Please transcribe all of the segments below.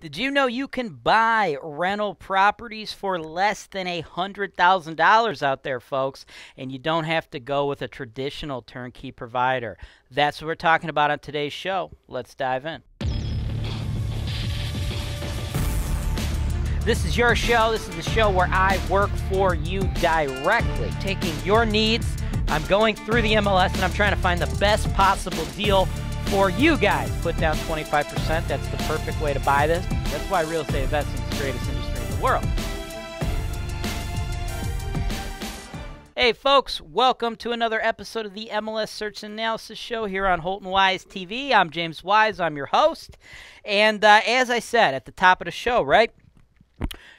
Did you know you can buy rental properties for less than $100,000 out there, folks? And you don't have to go with a traditional turnkey provider. That's what we're talking about on today's show. Let's dive in. This is your show. This is the show where I work for you directly, taking your needs. I'm going through the MLS and I'm trying to find the best possible deal for you guys. Put down 25%. That's the perfect way to buy this. That's why real estate investing is the greatest industry in the world. Hey folks, welcome to another episode of the MLS Search and Analysis Show here on Holton Wise TV. I'm James Wise. I'm your host. And as I said at the top of the show, right,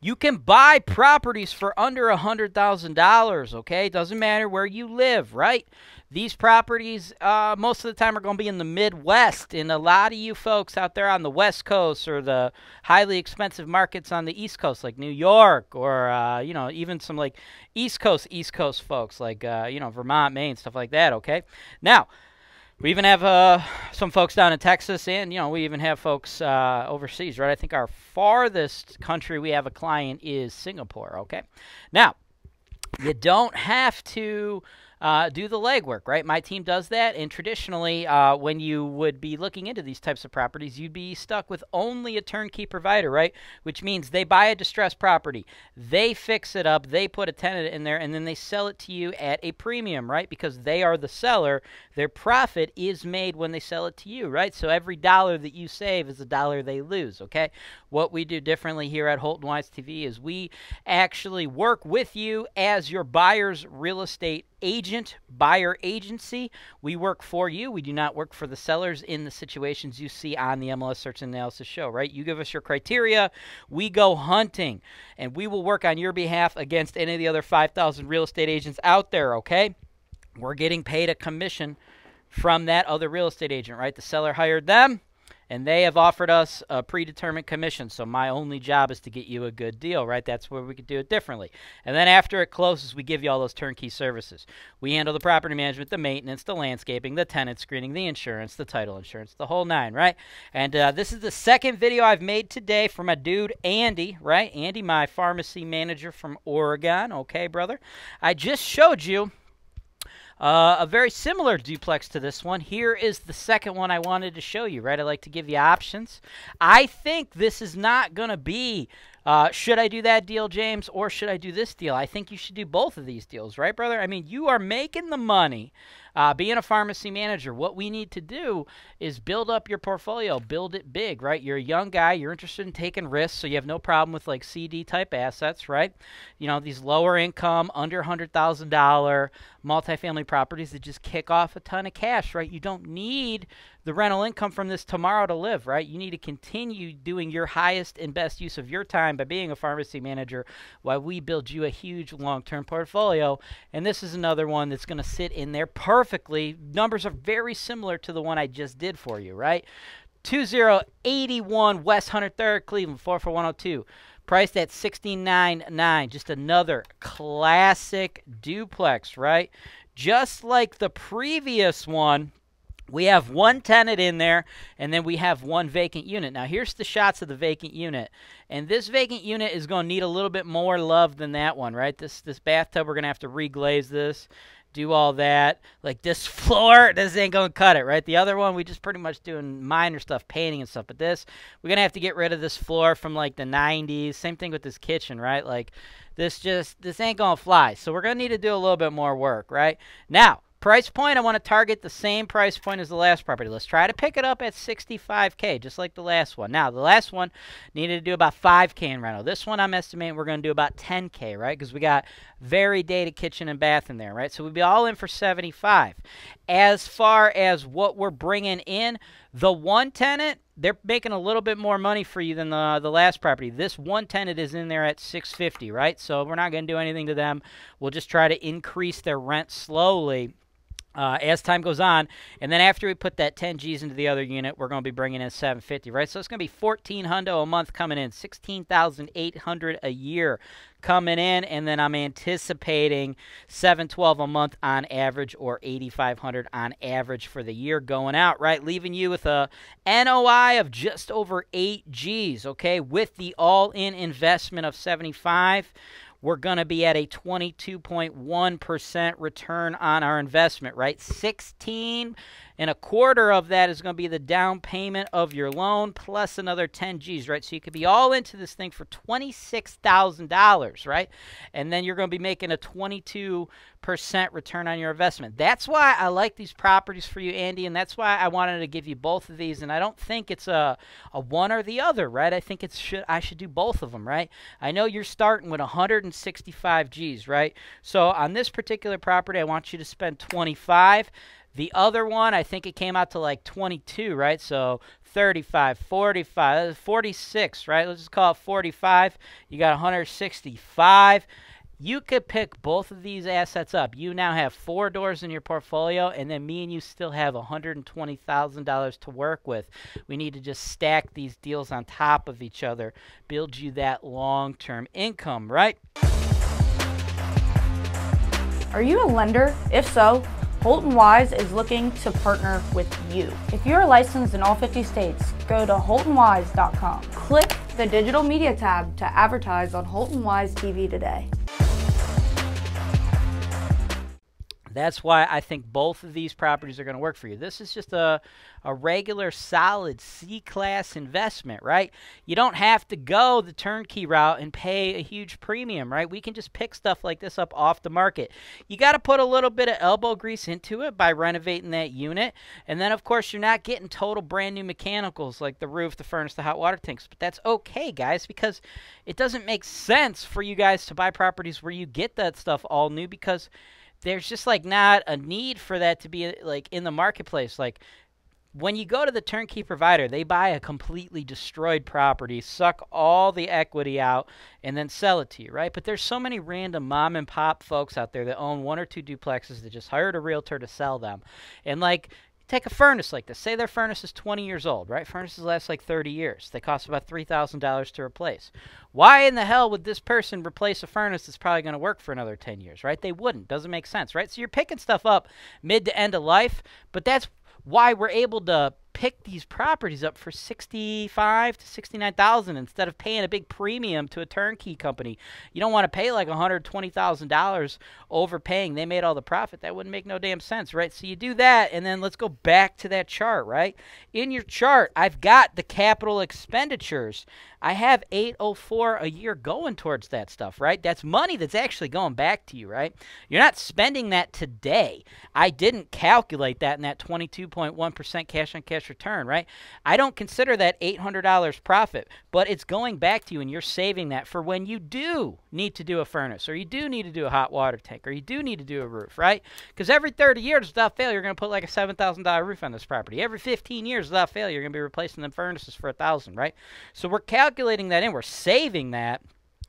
you can buy properties for under $100,000, okay? Doesn't matter where you live, right? These properties most of the time are going to be in the Midwest, and a lot of you folks out there on the West Coast or the highly expensive markets on the East Coast like New York or, you know, even some like East Coast folks like, you know, Vermont, Maine, stuff like that, okay? Now, we even have some folks down in Texas, and, you know, we even have folks overseas, right? I think our farthest country we have a client is Singapore, okay? Now, you don't have to do the legwork, right? My team does that, and traditionally, when you would be looking into these types of properties, you'd be stuck with only a turnkey provider, right? Which means they buy a distressed property, they fix it up, they put a tenant in there, and then they sell it to you at a premium, right? Because they are the seller. Their profit is made when they sell it to you, right? So every dollar that you save is a dollar they lose, okay? What we do differently here at Holton Wise TV is we actually work with you as your buyer's real estate agent, buyer agency. We work for you. We do not work for the sellers in the situations you see on the MLS Search and Analysis Show, right? You give us your criteria, we go hunting, and we will work on your behalf against any of the other 5,000 real estate agents out there, okay? We're getting paid a commission from that other real estate agent, right? The seller hired them, and they have offered us a predetermined commission, so my only job is to get you a good deal, right? That's where we could do it differently. And then after it closes, we give you all those turnkey services. We handle the property management, the maintenance, the landscaping, the tenant screening, the insurance, the title insurance, the whole nine, right? And this is the second video I've made today for my dude Andy, right? Andy, my pharmacy manager from Oregon. Okay, brother. I just showed you a very similar duplex to this one. Here is the second one I wanted to show you, right? I like to give you options. I think this is not going to be, should I do that deal, James, or should I do this deal? I think you should do both of these deals, right, brother? I mean, you are making the money being a pharmacy manager. What we need to do is build up your portfolio, build it big, right? You're a young guy. You're interested in taking risks, so you have no problem with, like, CD-type assets, right? You know, these lower-income, under $100,000 multifamily properties that just kick off a ton of cash, right? You don't need the rental income from this tomorrow to live, right? You need to continue doing your highest and best use of your time by being a pharmacy manager while we build you a huge long-term portfolio. And this is another one that's going to sit in there perfectly. Numbers are very similar to the one I just did for you, right? 2081 West 103rd, Cleveland, 44102. Priced at $16,999. Just another classic duplex, right? Just like the previous one, we have one tenant in there, and then we have one vacant unit. Now, here's the shots of the vacant unit. And this vacant unit is going to need a little bit more love than that one, right? This bathtub, we're going to have to reglaze this, do all that. Like this floor, this ain't going to cut it, right? The other one, we just pretty much doing minor stuff, painting and stuff. But this, we're going to have to get rid of this floor from like the 90s. Same thing with this kitchen, right? Like this ain't going to fly. So we're going to need to do a little bit more work, right? Now, price point, I want to target the same price point as the last property. Let's try to pick it up at $65K, just like the last one. Now, the last one needed to do about $5K in rental. This one, I'm estimating we're going to do about $10K, right? Because we got very dated kitchen and bath in there, right? So we'd be all in for $75K. As far as what we're bringing in, the one tenant, they're making a little bit more money for you than the last property. This one tenant is in there at $650, right? So we're not going to do anything to them. We'll just try to increase their rent slowly as time goes on. And then after we put that 10 G's into the other unit, we're going to be bringing in 750, right? So it's going to be 14 hundo a month coming in, 16,800 a year coming in, and then I'm anticipating 712 a month on average, or 8,500 on average for the year going out, right? Leaving you with a NOI of just over 8 G's, okay? With the all-in investment of 75, we're going to be at a 22.1% return on our investment, right? 16.25 of that is going to be the down payment of your loan plus another 10 G's, right? So you could be all into this thing for $26,000, right? And then you're going to be making a 22% return on your investment. That's why I like these properties for you, Andy, and that's why I wanted to give you both of these. And I don't think it's a one or the other, right? I think it's I should do both of them, right? I know you're starting with 165 G's, right? So on this particular property, I want you to spend 25. The other one, I think it came out to like 22, right? So 35, 45, 46, right? Let's just call it 45. You got 165. You could pick both of these assets up. You now have 4 doors in your portfolio, and then me and you still have $120,000 to work with. We need to just stack these deals on top of each other, build you that long-term income, right? Are you a lender? If so, Holton Wise is looking to partner with you. If you're licensed in all 50 states, go to holtonwise.com. Click the digital media tab to advertise on Holton Wise TV today. That's why I think both of these properties are going to work for you. This is just a regular solid C-class investment, right? You don't have to go the turnkey route and pay a huge premium, right? We can just pick stuff like this up off the market. You got to put a little bit of elbow grease into it by renovating that unit. And then, of course, you're not getting total brand new mechanicals like the roof, the furnace, the hot water tanks. But that's okay, guys, because it doesn't make sense for you guys to buy properties where you get that stuff all new, because there's just like not a need for that to be like in the marketplace. Like when you go to the turnkey provider, they buy a completely destroyed property, suck all the equity out, and then sell it to you, right? But there's so many random mom and pop folks out there that own 1 or 2 duplexes that just hired a realtor to sell them. And like, take a furnace like this. Say their furnace is 20 years old, right? Furnaces last like 30 years. They cost about $3,000 to replace. Why in the hell would this person replace a furnace that's probably going to work for another 10 years, right? They wouldn't. Doesn't make sense, right? So you're picking stuff up mid to end of life, but that's why we're able to pick these properties up for $65,000 to $69,000 instead of paying a big premium to a turnkey company. You don't want to pay like $120,000 overpaying. They made all the profit. That wouldn't make no damn sense, right? So you do that, and then let's go back to that chart, right? In your chart, I've got the capital expenditures. I have $804 a year going towards that stuff, right? That's money that's actually going back to you, right? You're not spending that today. I didn't calculate that in that 22.1% cash-on-cash return, right? I don't consider that $800 profit, but it's going back to you, and you're saving that for when you do need to do a furnace, or you do need to do a hot water tank, or you do need to do a roof, right? Because every 30 years without fail, you're going to put like a $7,000 roof on this property. Every 15 years without fail, you're going to be replacing them furnaces for $1,000, right? So we're calculating that in. We're saving that.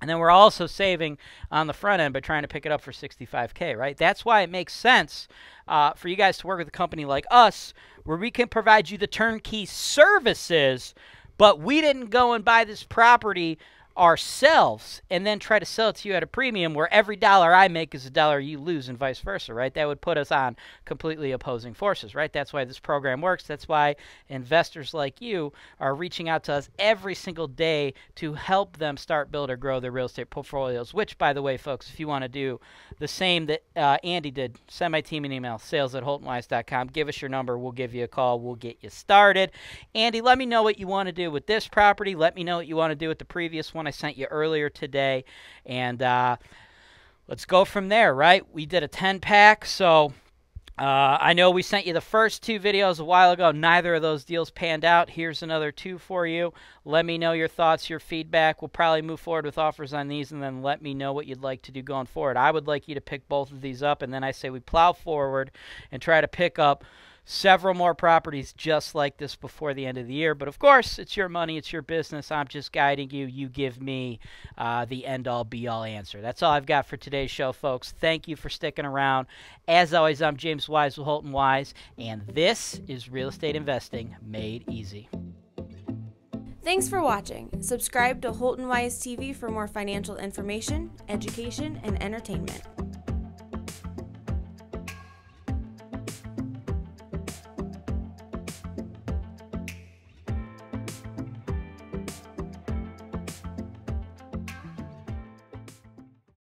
And then we're also saving on the front end by trying to pick it up for $65K, right? That's why it makes sense for you guys to work with a company like us, where we can provide you the turnkey services, but we didn't go and buy this property ourselves and then try to sell it to you at a premium where every dollar I make is a dollar you lose and vice versa, right? That would put us on completely opposing forces, right? That's why this program works. That's why investors like you are reaching out to us every single day to help them start, build, or grow their real estate portfolios, which, by the way, folks, if you want to do the same that Andy did, send my team an email, sales@holtonwise.com. Give us your number. We'll give you a call. We'll get you started. Andy, let me know what you want to do with this property. Let me know what you want to do with the previous one I sent you earlier today, and let's go from there, right? We did a 10-pack, so I know we sent you the first 2 videos a while ago. Neither of those deals panned out. Here's another 2 for you. Let me know your thoughts, your feedback. We'll probably move forward with offers on these, and then let me know what you'd like to do going forward. I would like you to pick both of these up, and then I say we plow forward and try to pick up several more properties just like this before the end of the year. But of course, it's your money, it's your business. I'm just guiding you. You give me the end-all, be-all answer. That's all I've got for today's show, folks. Thank you for sticking around. As always, I'm James Wise with Holton Wise, and this is Real Estate Investing Made Easy. Thanks for watching. Subscribe to Holton Wise TV for more financial information, education, and entertainment.